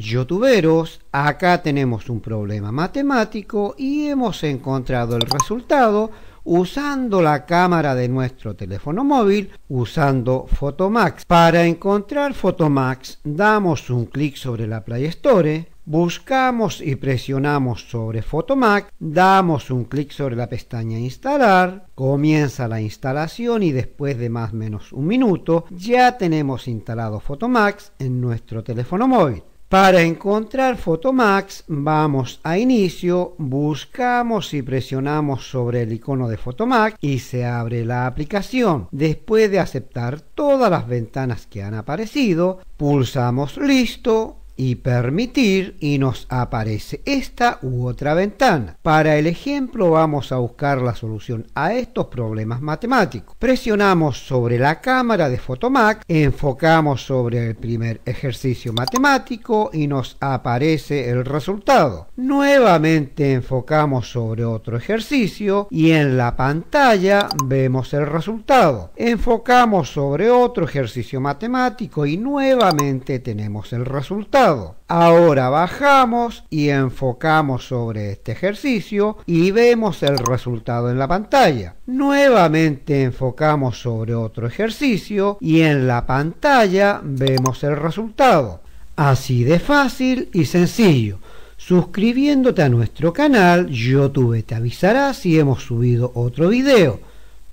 Youtuberos, acá tenemos un problema matemático y hemos encontrado el resultado usando la cámara de nuestro teléfono móvil, usando Photomath. Para encontrar Photomath, damos un clic sobre la Play Store, buscamos y presionamos sobre Photomath, damos un clic sobre la pestaña Instalar, comienza la instalación y después de más o menos un minuto ya tenemos instalado Photomath en nuestro teléfono móvil. Para encontrar Photomath vamos a Inicio, buscamos y presionamos sobre el icono de Photomath y se abre la aplicación. Después de aceptar todas las ventanas que han aparecido, pulsamos Listo y Permitir y nos aparece esta u otra ventana. Para el ejemplo vamos a buscar la solución a estos problemas matemáticos. Presionamos sobre la cámara de Photomath, enfocamos sobre el primer ejercicio matemático y nos aparece el resultado. Nuevamente enfocamos sobre otro ejercicio y en la pantalla vemos el resultado. Enfocamos sobre otro ejercicio matemático y nuevamente tenemos el resultado. Ahora bajamos y enfocamos sobre este ejercicio y vemos el resultado en la pantalla. Nuevamente enfocamos sobre otro ejercicio y en la pantalla vemos el resultado. Así de fácil y sencillo. Suscribiéndote a nuestro canal, YouTube te avisará si hemos subido otro video.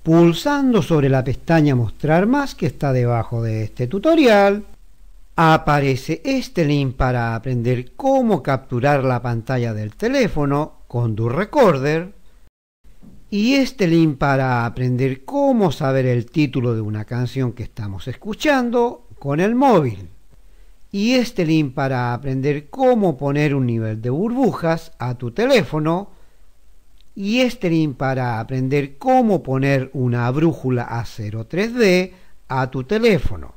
Pulsando sobre la pestaña Mostrar más que está debajo de este tutorial, aparece este link para aprender cómo capturar la pantalla del teléfono con DU Recorder y este link para aprender cómo saber el título de una canción que estamos escuchando con el móvil y este link para aprender cómo poner un nivel de burbujas a tu teléfono y este link para aprender cómo poner una brújula a 0,3D a tu teléfono.